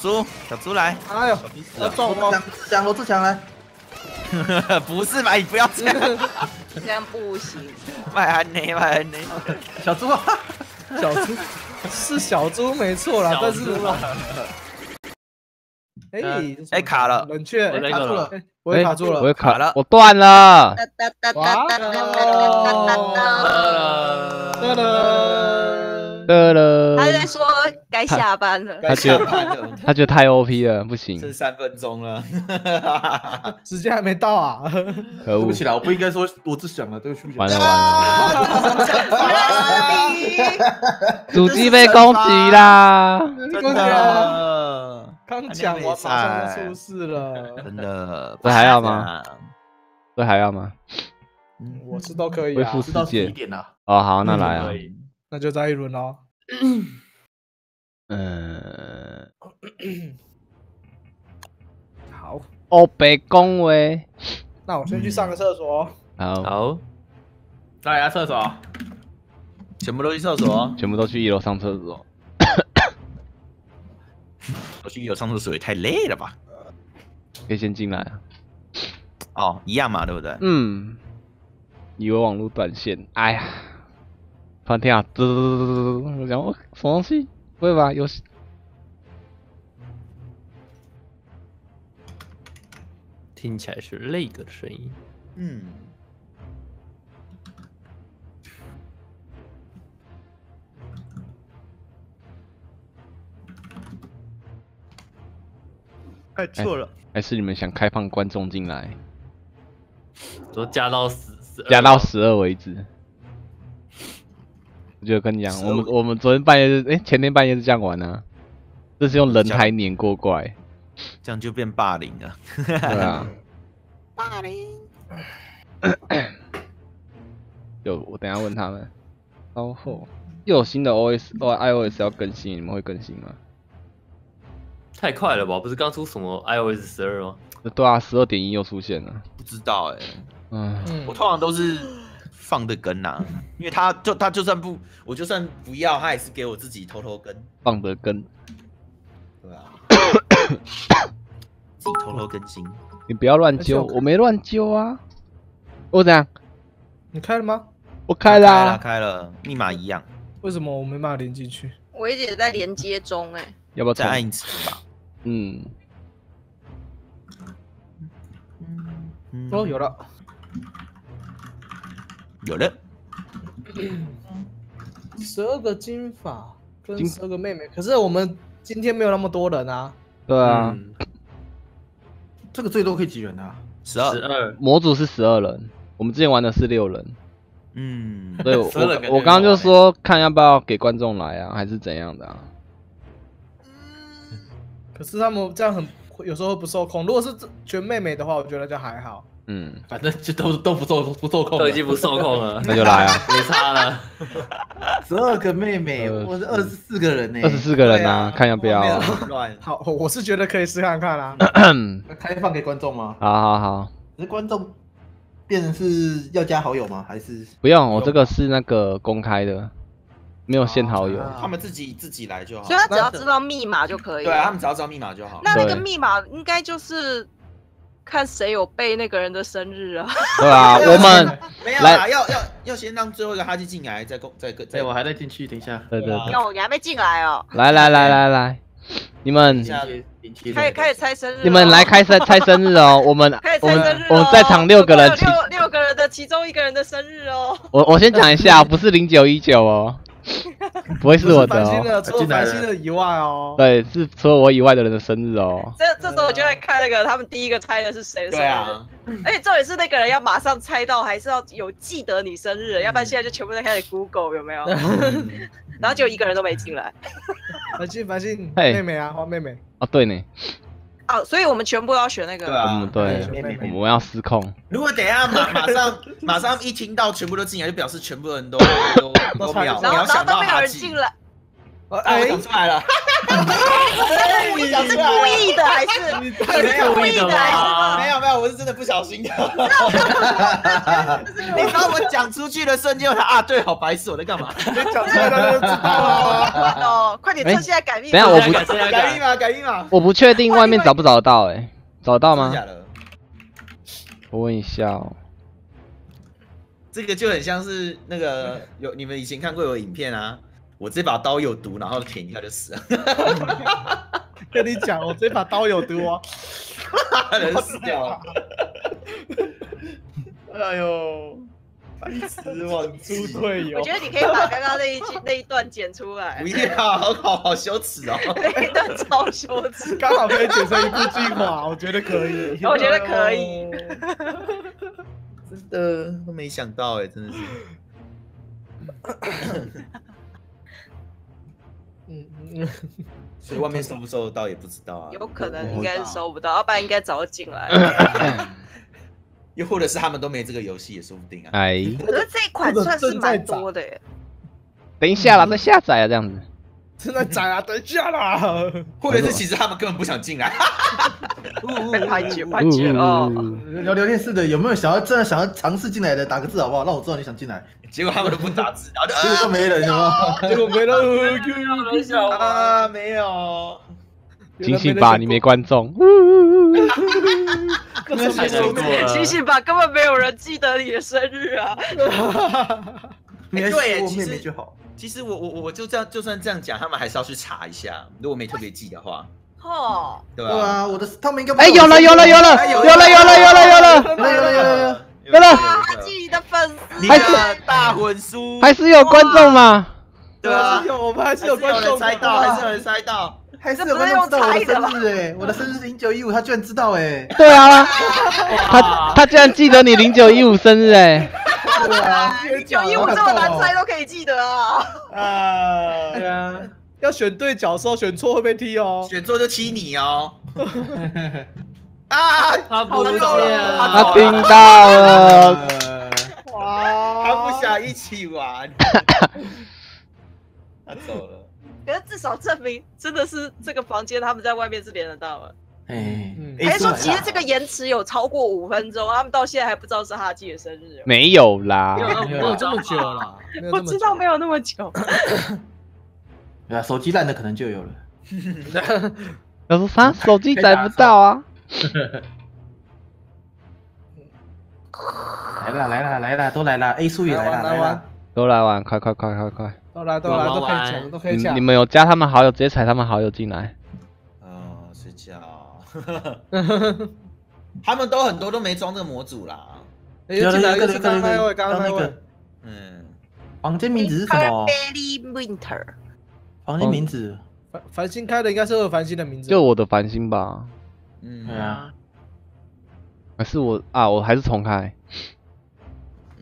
猪，小猪来！哎呦，要撞我！自强，罗志强来！不是吧？你不要这样，这样不行。卖安妮，卖安妮。小猪啊，小猪是小猪没错啦，但是。哎，卡了，冷却，卡住了，我也卡住了，我也卡了，我断了。他在说该下班了，他觉得太 OP 了，不行。剩3分钟了，时间还没到啊！对不起啦，我不应该说罗志祥了，对不起。完了完了，主机被攻击啦！真的，刚讲完马上就出事了，真的。这还要吗？这还要吗？我是都可以啊，知道几点了？哦，好，那来啊。 那就再一轮喽。好。哦，北宫威。那我先去上个厕所。好。大家厕所。全部都去厕所。全部都去1楼上厕所。我去1楼上厕所也太累了吧？可以先进来啊。哦，一样嘛，对不对？嗯。以为网络断线，哎呀。 突然听啊，嘟嘟嘟嘟嘟，然后什么东西？不会吧？有听起来是那个的声音。嗯。哎，错了。还是你们想开放观众进来？都加到12为止。 我就跟你讲，我们昨天半夜是，前天半夜是这样玩啊，这是用人台碾过怪，这样就变霸凌了。对啊，霸凌。就我等一下问他们，稍后又有新的 iOS 要更新，你们会更新吗？太快了吧？不是刚出什么 iOS 12吗？对啊，12.1又出现了。不知道我通常都是。 放的跟啊，因为他就算不要，他也是给我自己偷偷跟放的跟，对啊，自己偷偷更新。你不要乱揪，我没乱揪啊。我怎样？你开了吗？我开了、啊，开了，密码一样。为什么我没办法连进去？我一直在连接中要不要再按一次吧？嗯。哦，有了。 有了，12个金发跟12个妹妹，可是我们今天没有那么多人啊。对啊，这个最多可以几人啊？12，模组是12人，我们之前玩的是6人。嗯，对，我刚刚就说看要不要给观众来啊，还是怎样的啊？可是他们这样有时候不受控，如果是全妹妹的话，我觉得就还好。 嗯，反正就都不受控，都已经不受控了，那就来啊，没差了。12个妹妹，我是24个人呢，24个人啊，看要不要。好，我是觉得可以试看看啦。开放给观众吗？好。那观众变成是要加好友吗？还是不用？我这个是那个公开的，没有限好友，他们自己来就好。所以他只要知道密码就可以。对，他们只要知道密码就好。那个密码应该就是。 看谁有背那个人的生日啊？对啊，我们没有啦，要先让最后一个哈基进来，再我还在进去，等一下。对。哟，你还没进来哦。来，你们开始猜生日。你们来猜生日哦，我们在场6个人，6个人的其中1个人的生日哦。我先讲一下，不是0919哦，不会是我的哦。除了凡心的以外哦。对，是除了我以外的人的生日哦。 这时候我就在看那个，他们第一个猜的是谁的生日？对啊，而且重点是那个人要马上猜到，还是要有记得你生日，要不然现在就全部在开始 Google 有没有？然后就1个人都没进来。繁星，妹妹啊，黄妹妹。哦，对呢。哦，所以我们全部要选那个。对啊，对，我们要失控。如果等一下马上一听到全部都进来，就表示全部人都没有，然后都没有人进来。 我想出来了，是故意的还是？没有，没有，我是真的不小心的。你知道我讲出去的瞬间，我想啊，对，好白痴，我在干嘛？你讲出来大家就知道了。哦，快点趁现在改密码。等下我不改密码，改密码。我不确定外面找不找得到，哎，找得到吗？我问一下哦。 这个就很像是那个有你们以前看过有影片啊，我这把刀有毒，然后舔一下就死了。跟你讲，我这把刀有毒啊，人死掉了。哎呦，死亡猪队友！我觉得你可以把刚刚那一段剪出来。不要，好羞耻哦。那一段超羞耻，刚好可以剪成一部精华，我觉得可以。我觉得可以。真的都没想到哎、欸，真的是。所以外面收不收得到也不知道啊。有可能应该收不到，要不然应该早就进来了。又或者是他们都没这个游戏也说不定啊。哎，可是这一款算是蛮多的耶、欸。等一下啦，再下载啊，这样子。正在载啊，等一下啦。或者是其实他们根本不想进来。被排挤，排挤哦！聊天室的有没有想要真的想要尝试进来的？打个字好不好？让我知道你想进来。结果他们都不打字，结果就没人了。结果没人 ，Q 小啊，没有。醒醒吧，你没观众。醒醒吧，根本没有人记得你的生日啊！对，其实其实我就这样，就算这样讲，他们还是要去查一下。如果没特别记的话。 哦，对啊，我的他们应该哎有了！他记你的粉丝，还是大混叔，还是有观众嘛？对啊，我们还是有观众猜到，还是有人猜到，还是有观众知道我的生日哎，我的生日是0915，他居然知道哎！对啊，他居然记得你0915生日哎！对啊，0915这么难猜都可以记得啊！啊，对啊。 要选对角色，选错会被踢哦。选错就踢你哦。啊！他不见了，他听到了。哇！他不想一起玩。他走了。可是至少证明真的是这个房间，他们在外面是连得到的。哎，还是说其实这个延迟有超过5分钟，他们到现在还不知道是哈基的生日。没有啦，没有这么久了。我知道没有那么久。 对啊，手机烂的可能就有了。要说啥？手机载不到啊！来啦，都来啦 ，A 叔也来啦，都来玩，快！都来，都可以抢，都可以抢。你们有加他们好友，直接踩他们好友进来。啊，睡觉。他们都很多都没装这个模组啦。有刚刚那位，嗯，房间名字是什么 ？Barry Winter。 房间名字，繁星开的应该是二繁星的名字，就我的繁星吧。嗯，对啊。还是我啊，我还是重开。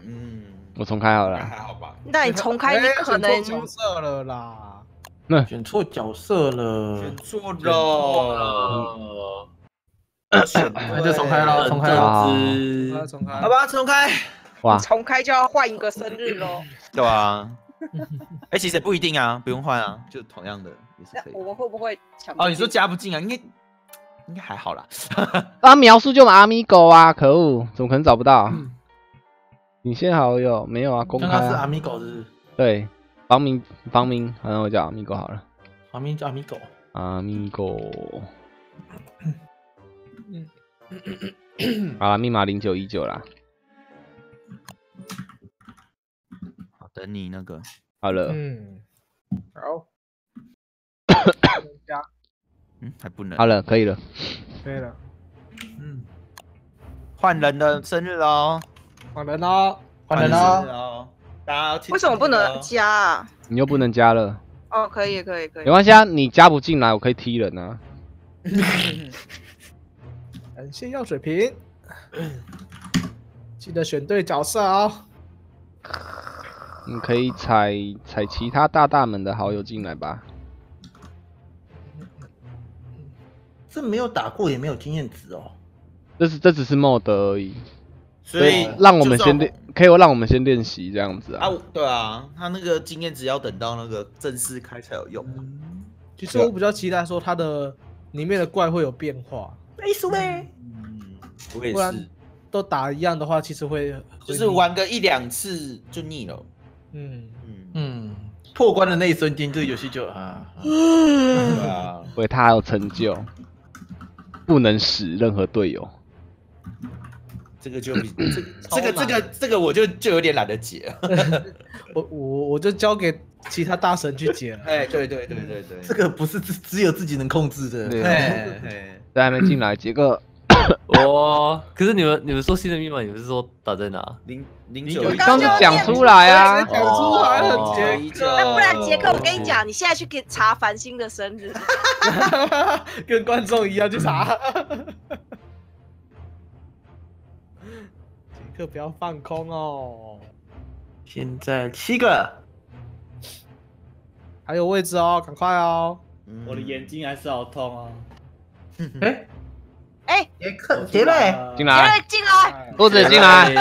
嗯，我重开好了。还好吧。那你重开，你可能选错角色了啦。那选错角色了。选错了。那就重开了，重开了。好吧，重开。哇，重开就要换一个生日喽。对啊。 哎，其实也不一定啊，不用换啊，就同样的也是可以。我们会不会抢？哦，你说加不进啊？应该还好啦。啊，描述就阿咪狗啊，可恶，怎么可能找不到？你现好友没有啊？公开啊？是阿咪狗是？对，房名，好像我叫阿咪狗好了。房名叫阿咪狗。阿咪狗。好啦，密码0919啦。 等你那个好了，嗯，好，嗯，还不能，好了，可以了，可以了，嗯，换人的生日哦，换人哦，大家为什么不能加啊？你又不能加了？哦，可以，没关系啊，你加不进来，我可以踢人啊。感谢药水瓶，记得选对角色哦。 你可以踩其他大们的好友进来吧。这没有打过也没有经验值哦。这只是 mod 而已，所以让我们先练，可以让我们先练习这样子啊。啊，对啊，他那个经验值要等到那个正式开才有用。嗯、其实我比较期待说他的里面的怪会有变化。A 叔妹。嗯我也是，都打一样的话，其实会就是玩个一两次就腻了。嗯，破关的那一瞬间，这游戏就啊，为他有成就，不能死任何队友。 这个就这个我就有点懒得解，我就交给其他大神去解了。哎，对，这个不是只有自己能控制的。对，还没进来，结果我可是你们说新的密码，你们是说打在哪？09，你刚刚讲出来啊，讲出来了，杰克。那不然杰克，我跟你讲，你现在去给查繁星的生日，跟观众一样去查。 就不要放空哦！现在7个，还有位置哦，赶快哦！我的眼睛还是好痛哦。哎，杰瑞进来，肚子进来，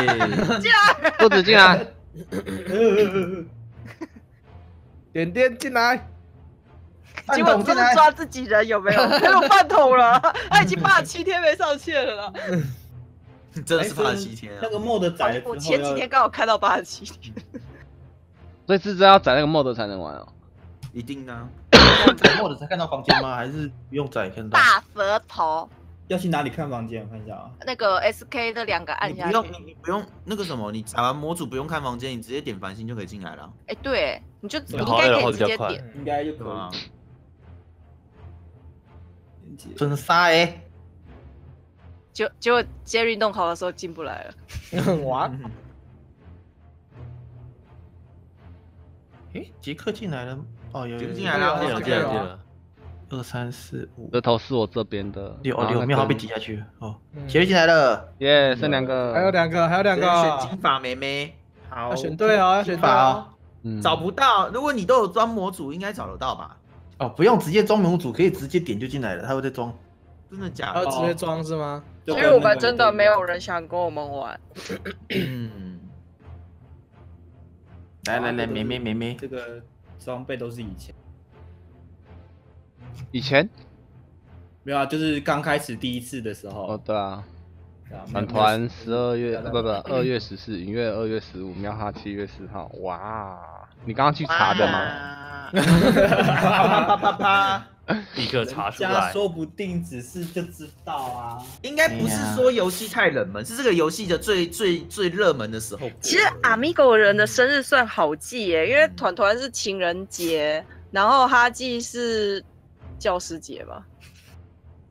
肚子进来，点点进来。结果真的抓自己人有没有？被我饭桶了，他已经87天没上线了。 真的是87天、啊，那个 mod 载我前几天刚好看到87天，所以是要载那个 mod 才能玩哦。一定啊，载mod 才看到房间吗？还是不用载看到？大舌头，要去哪里看房间？我看一下啊。那个 SK 的2个按下去。你不用那个什么，你载完模组不用看房间，你直接点繁星就可以进来了。哎，对，你就应该可以直接点，应该就可以。准杀哎！ 结果 Jerry 弄好的时候进不来了。哇！哎，杰克进来了。哦，有进来了，进来了。2、3、4、5，这头是我这边的。6秒好被挤下去。哦，杰瑞进来了，耶，剩2个，还有两个。选金发妹妹，好，选对哦，要选对哦。找不到，如果你都有装模组，应该找得到吧？哦，不用直接装模组，可以直接点就进来了，他会再装。 真的假的？要直接装是吗？因为我们真的没有人想跟我们玩。来，妹妹，这个装备都是以前没有啊，就是刚开始第一次的时候。哦，对啊。本团12月不2月14，影月2月15，喵哈7月4号。哇，你刚刚去查的吗？啪啪啪啪啪。 立刻查出来，说不定只是就知道啊。应该不是说游戏太冷门，是这个游戏的最热门的时候。其实 Amigo 人的生日算好记耶，因为团团是情人节，然后哈记是教师节吧？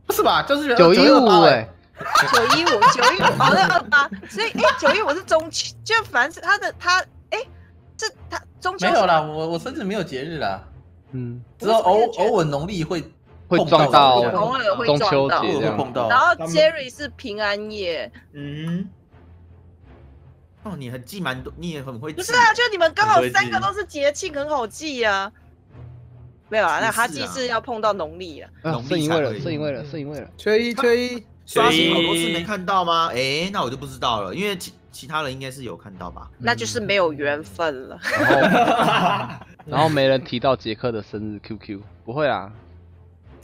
不是吧？教师节915哎，915好像28，所以915是中秋，就反正他的是他中秋没有啦，我生日没有节日啦。 嗯，只有偶尔农历会撞到，偶尔会撞到，然后 Jerry 是平安夜，嗯，哦，你还记蛮多，你也很会记。不是啊，就你们刚好3个都是节庆，很好记啊。没有啊，那他记是要碰到农历啊。是因为了，缺一，刷新好多次没看到吗？哎，那我就不知道了，因为其他人应该是有看到吧？那就是没有缘分了。 然后没人提到杰克的生日 QQ， 不会啦，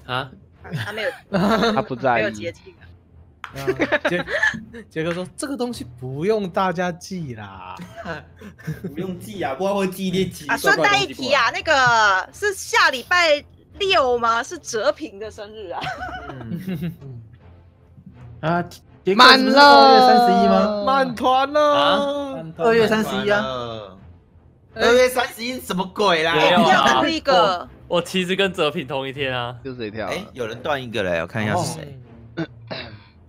啊，他没有，他不在意，没有捷径。杰克说这个东西不用大家记啦，不用记啊，不然会记一点奇怪。顺带一提啊，那个是下礼拜6吗？是哲平的生日啊。啊，满了，2月31吗？满团了，2月31啊。 2月31什么鬼啦？又一个，我其实跟哲平同一天啊，就谁跳？哎，有人断一个嘞，我看一下是谁，不知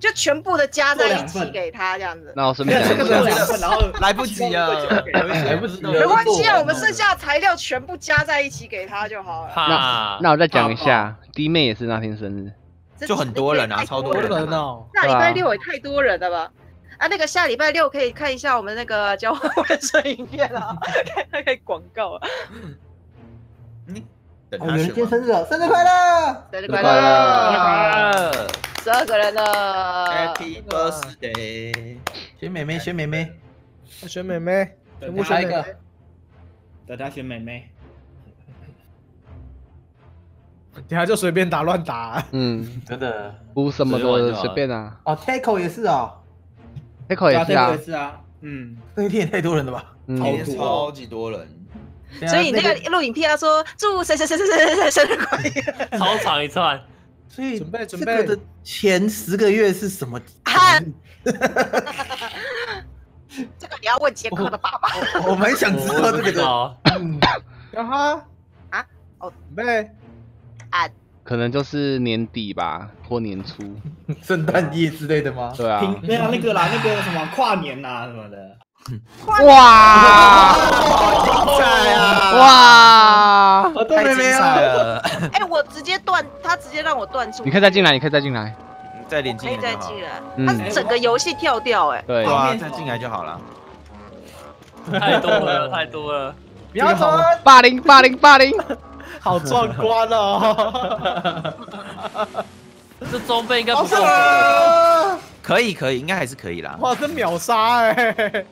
就全部的加在一起给他这样子。那我顺便讲一下，然后来不及了，来不及了。没关系啊，我们剩下的材料全部加在一起给他就好了。那我再讲一下，弟妹也是那天生日，就很多人啊，超多人哦。下礼拜6也太多人了吧？啊，那个下礼拜6可以看一下我们那个交换卫生影片啊，那个广告啊。嗯，等他去。哦，今天生日，生日快乐！生日快乐！12个人了 ，Happy Birthday！ 选妹妹，选妹妹，选妹妹，全部选一个，大家选妹妹。 等下就随便打乱打、啊，嗯，真的，不什么都随便啊。哦 ，Taco 也是哦 ，Taco 也是啊，也是啊，嗯，那一天也太多人了吧，嗯、超级多人。所以那个录影片他说祝谁谁谁谁谁生日快乐，超长一串。所以准备的前10个月是什么？啊、这个你要问杰克的爸爸。我蛮想知道这个。啊哈啊哦，准备。 可能就是年底吧，或年初，圣诞夜之类的吗？对啊，没有那个啦，那个什么跨年呐什么的。哇，精彩啊！哇，太精彩了！哎，我直接断，他直接让我断出。你可以再进来，你可以再进来，再点进来。可以再进来，他整个游戏跳掉哎。对啊，再进来就好了。太多了，太多了！不要走，8080。 好壮观哦！这装备应该不够，可以，应该还是可以啦。哇，这秒杀哎！